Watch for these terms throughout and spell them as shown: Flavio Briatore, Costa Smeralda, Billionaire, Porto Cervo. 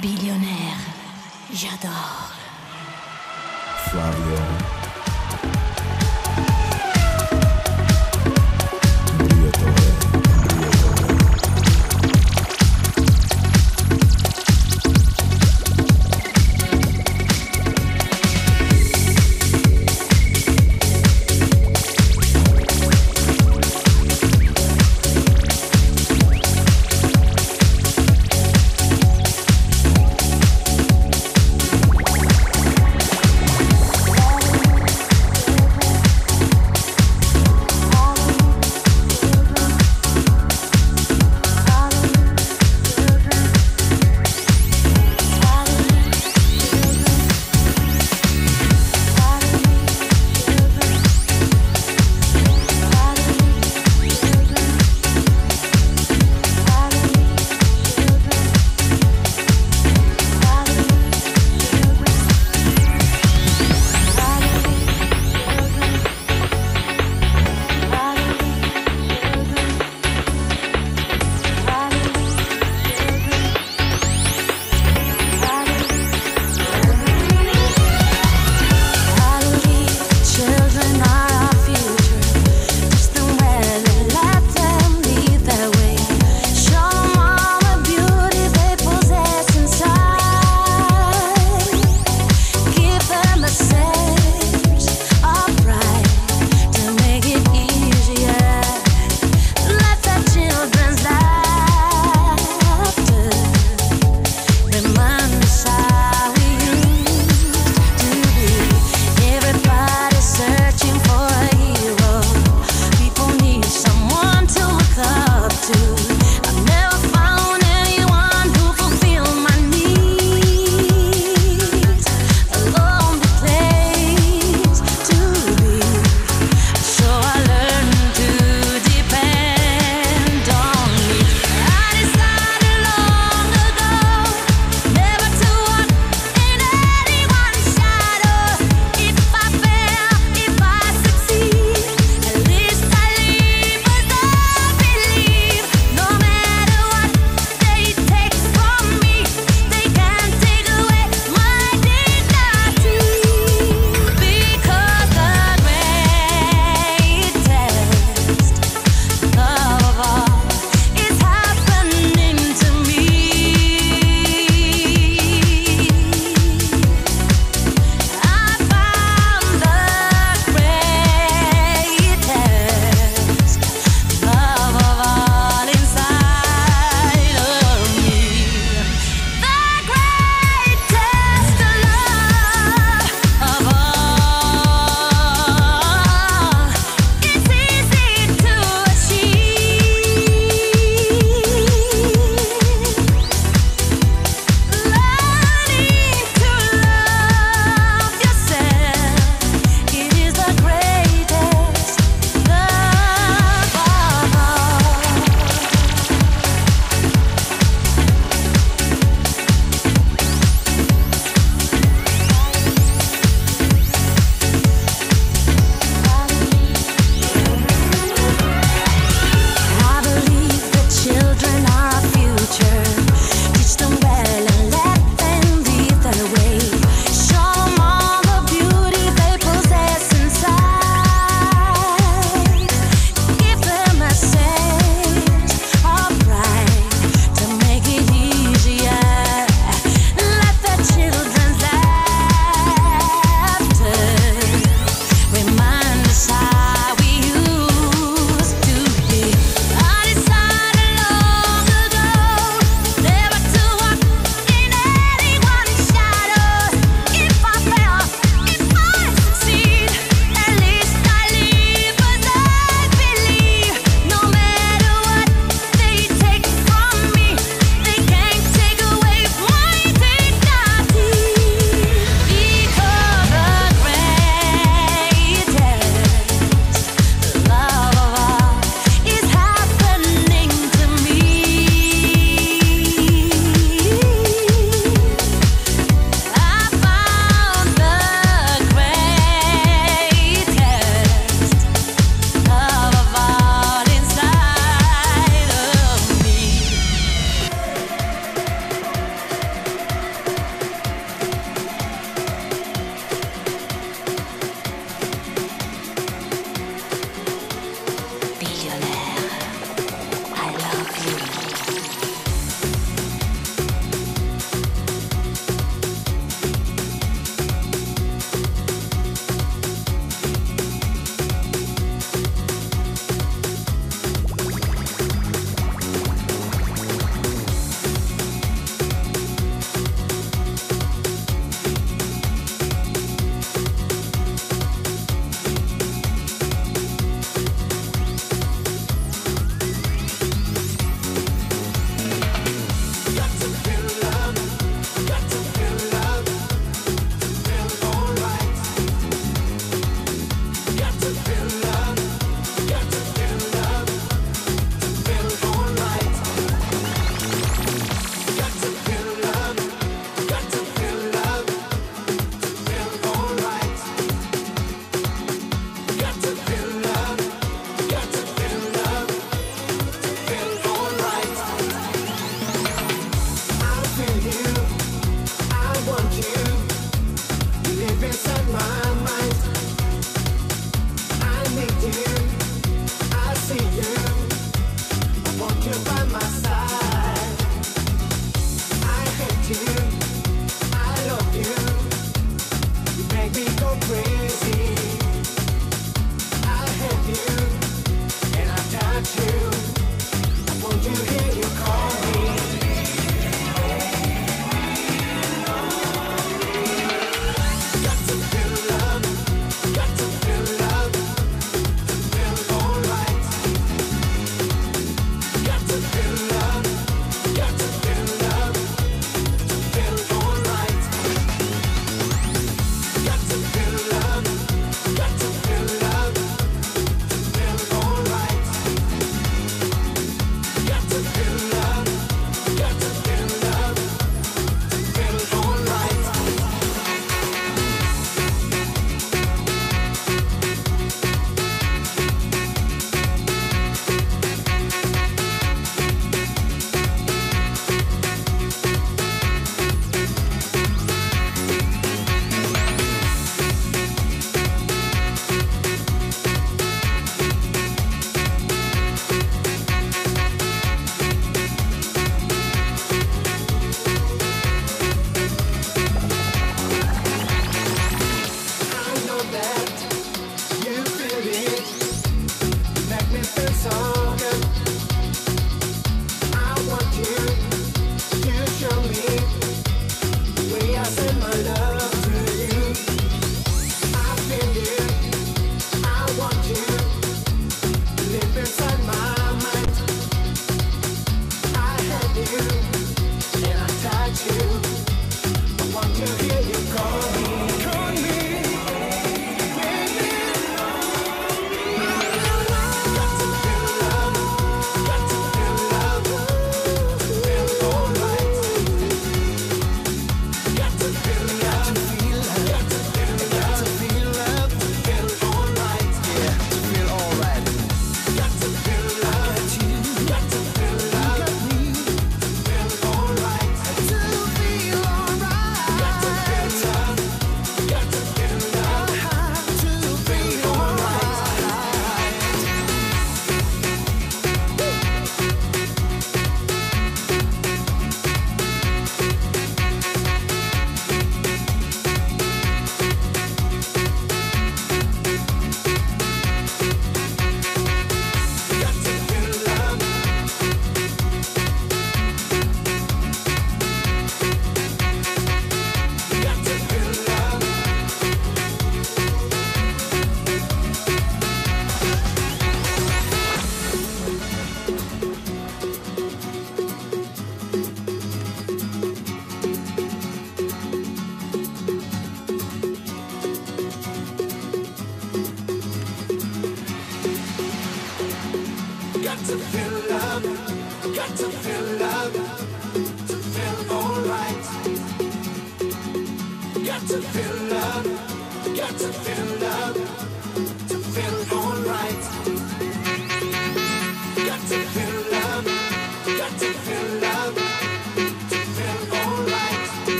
Billionaire, j'adore. Flavio.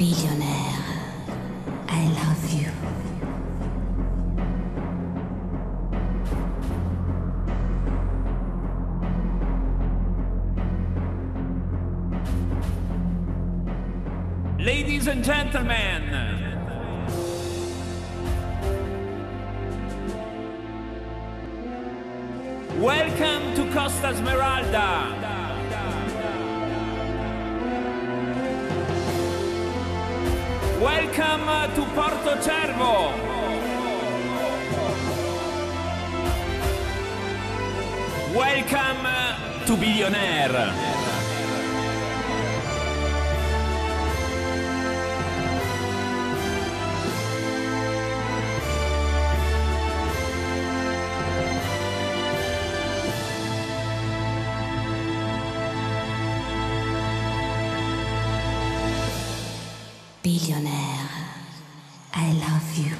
Billionaire, I love you. Ladies and gentlemen, welcome to Costa Smeralda. Welcome to Porto Cervo. Welcome to Billionaire. Billionaire, I love you.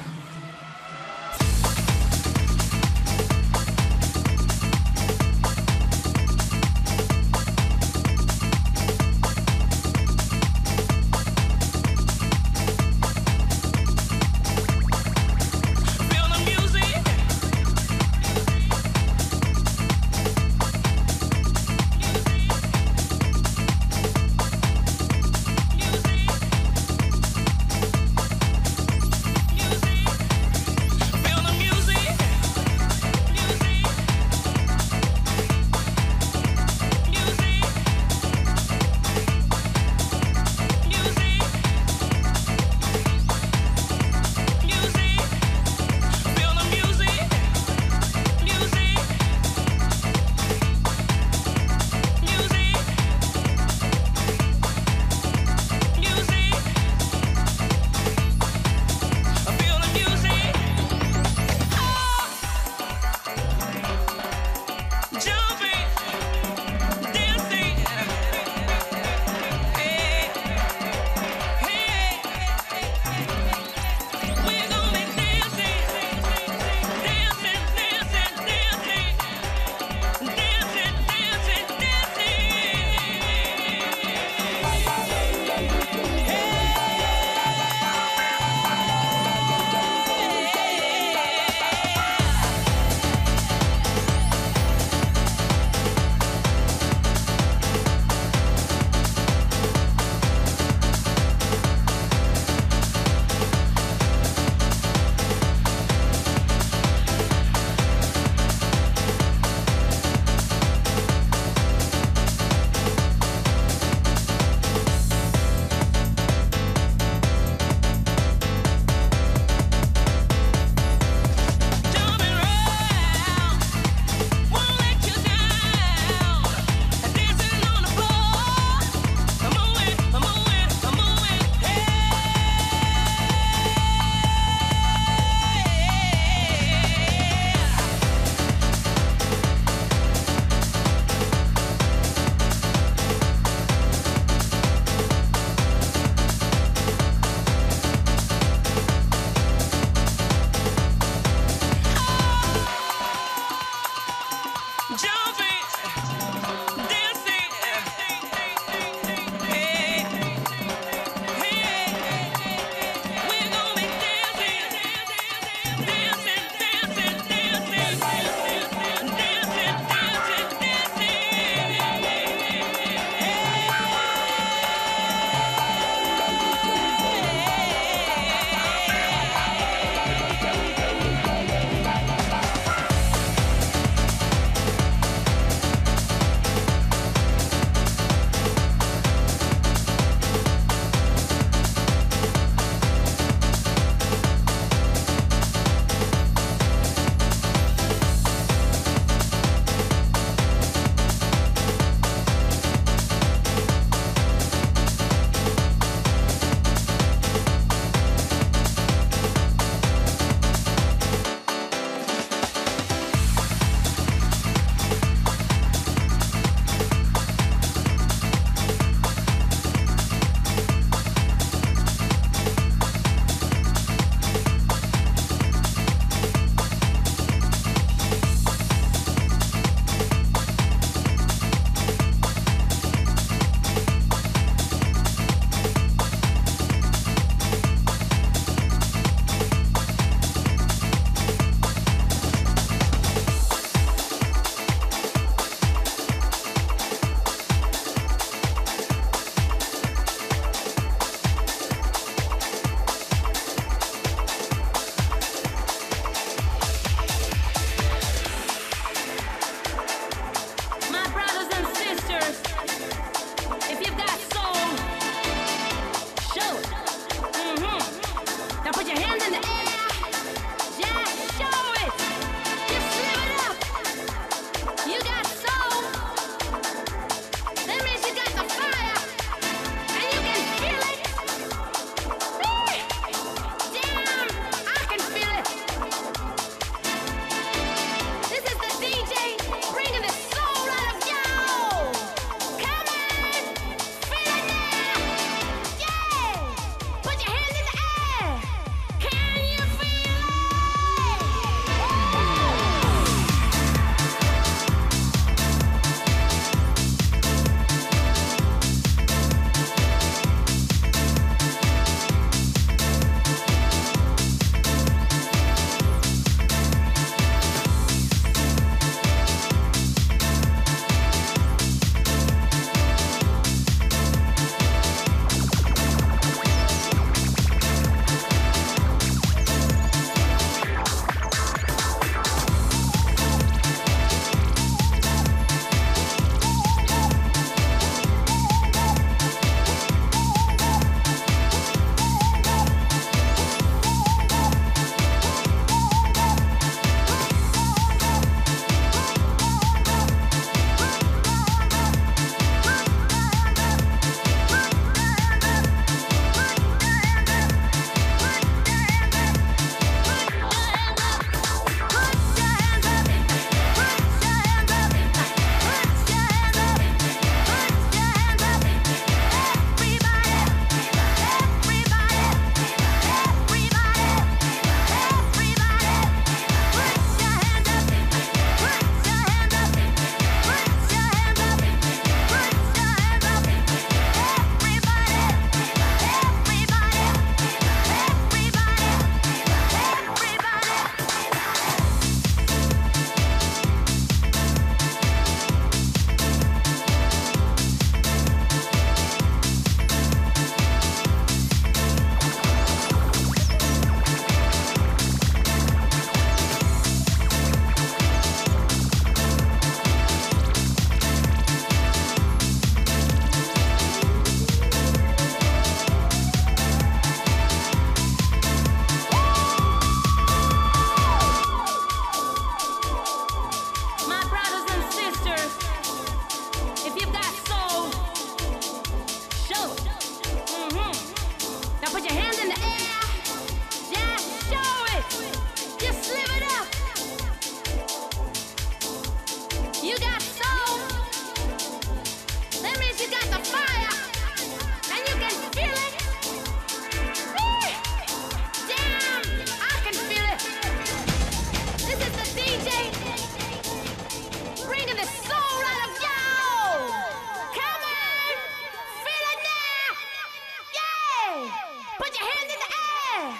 Put your hands in the air.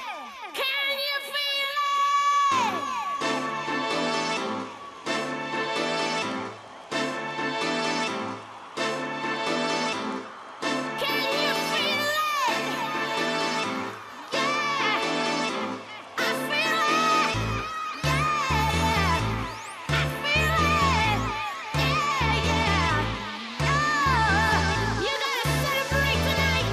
Can you feel it? Can you feel it? Yeah, I feel it. Yeah, I feel it. Yeah, yeah. Oh, you gotta celebrate tonight.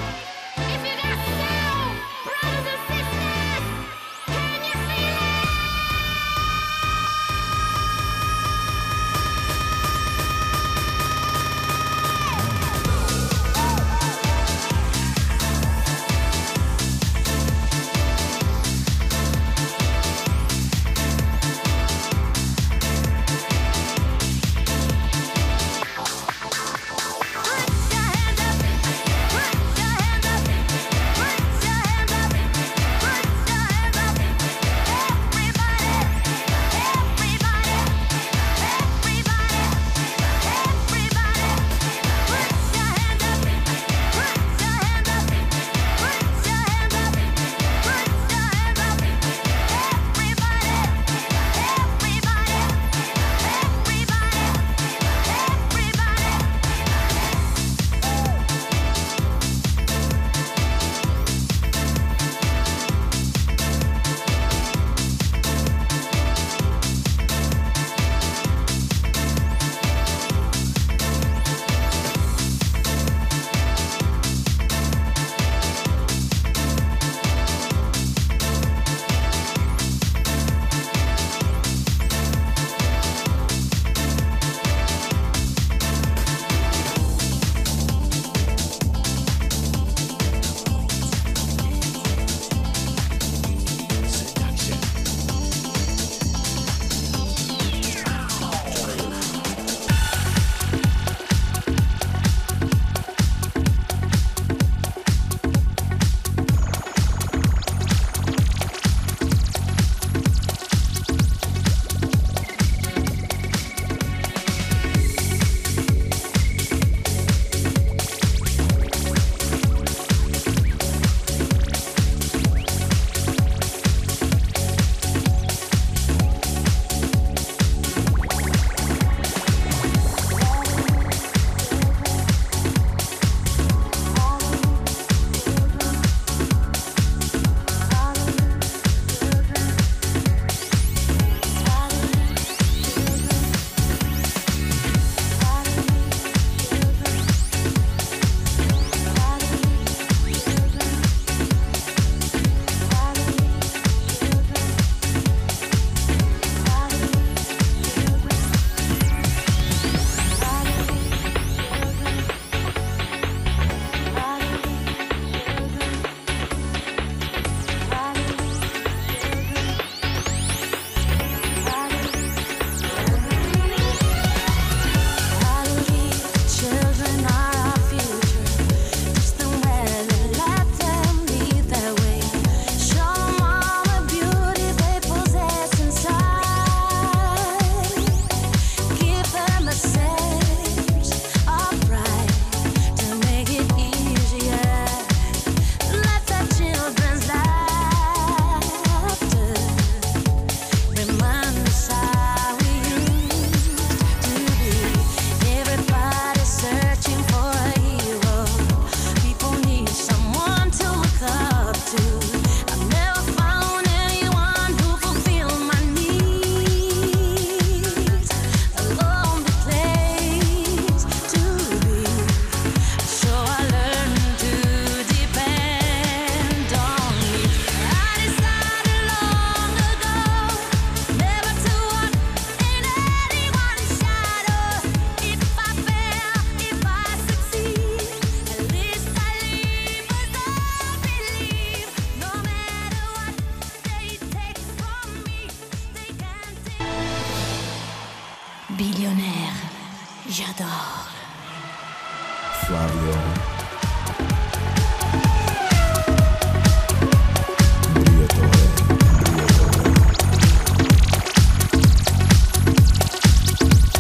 If you got soul, brothers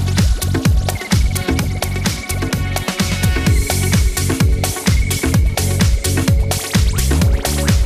and sisters, can you feel it? Put your hands up, put your hands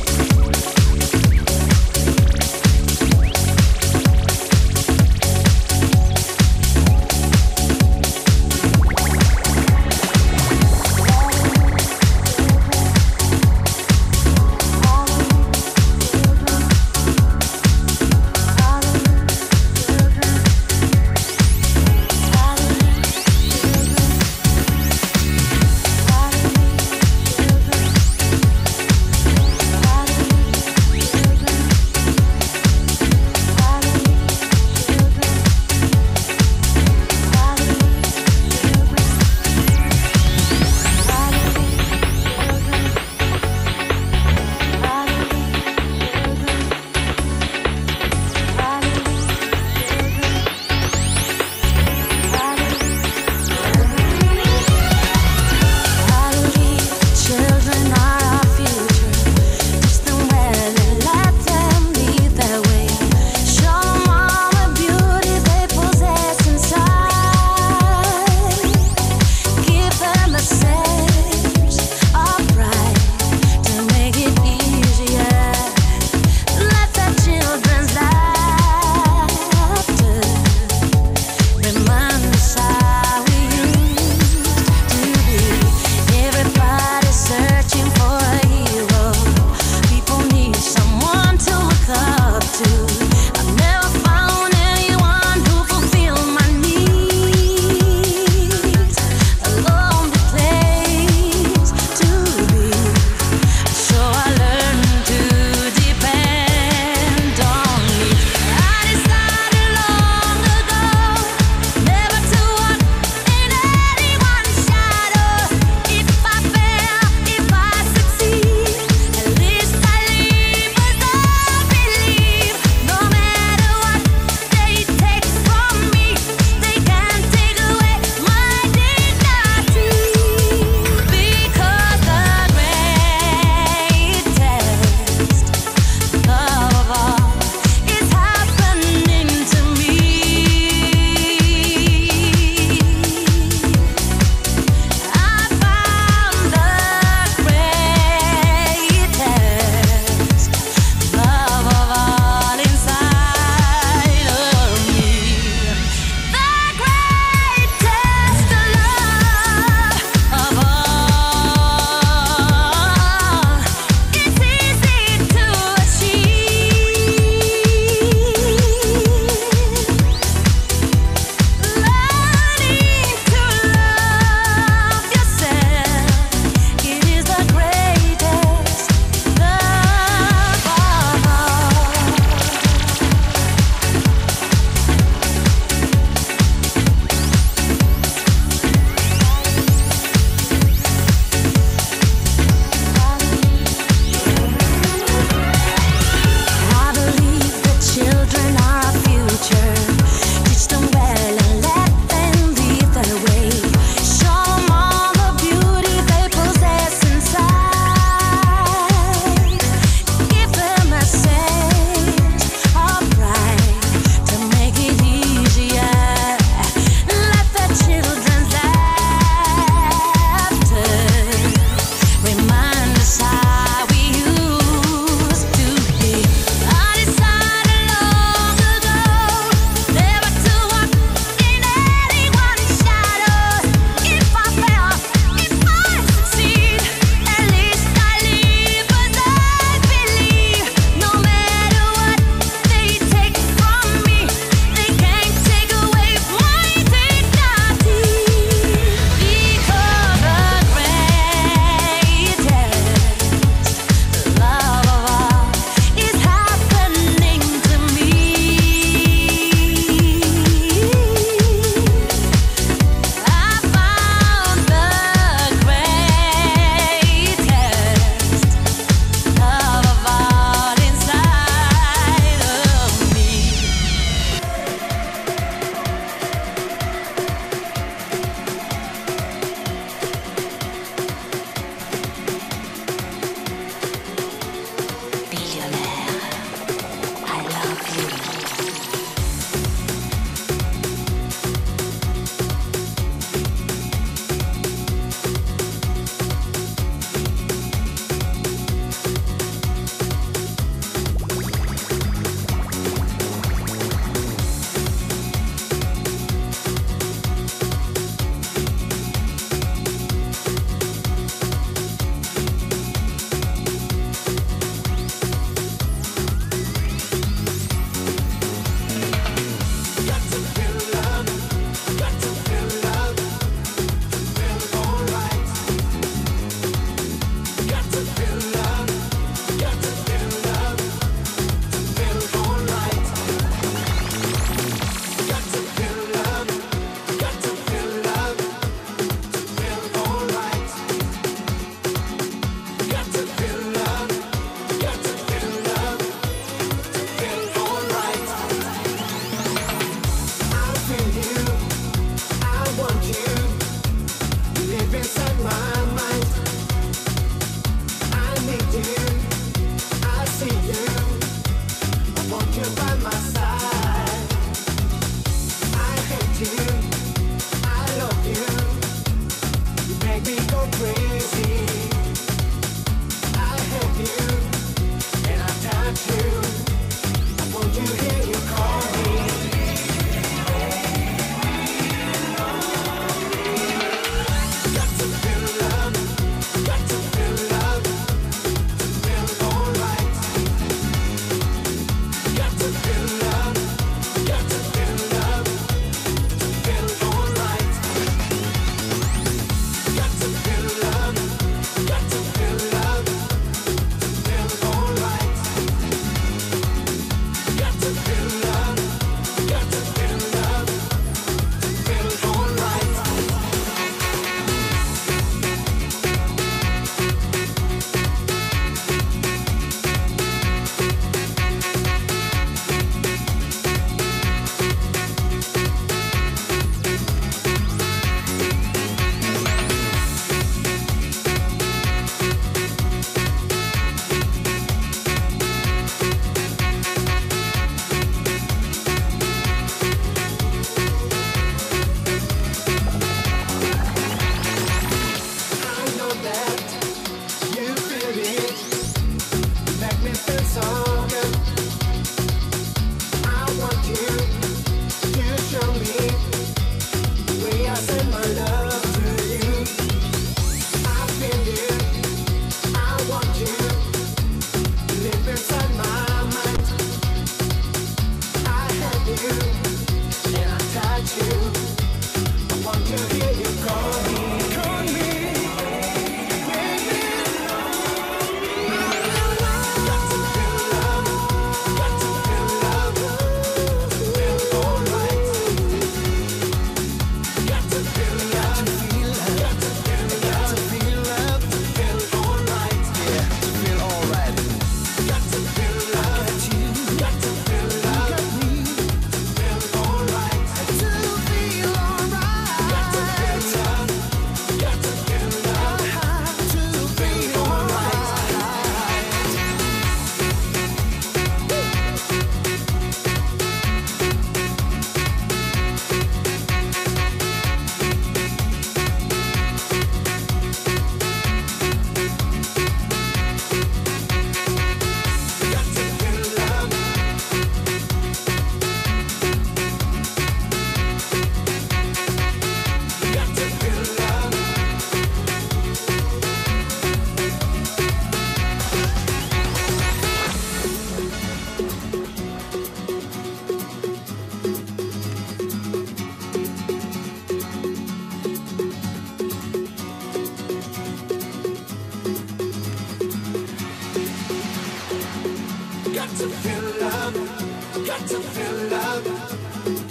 up, put your hands up, put your hands up. Everybody, everybody, everybody, everybody. Put your hands up, put your hands up, put your hands up, put your hands up. Everybody, everybody, everybody, everybody. Billionaire, j'adore. Flavio. to feel love, got to feel love,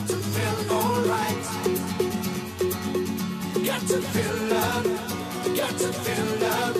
to feel alright. Got to feel love, got to feel love.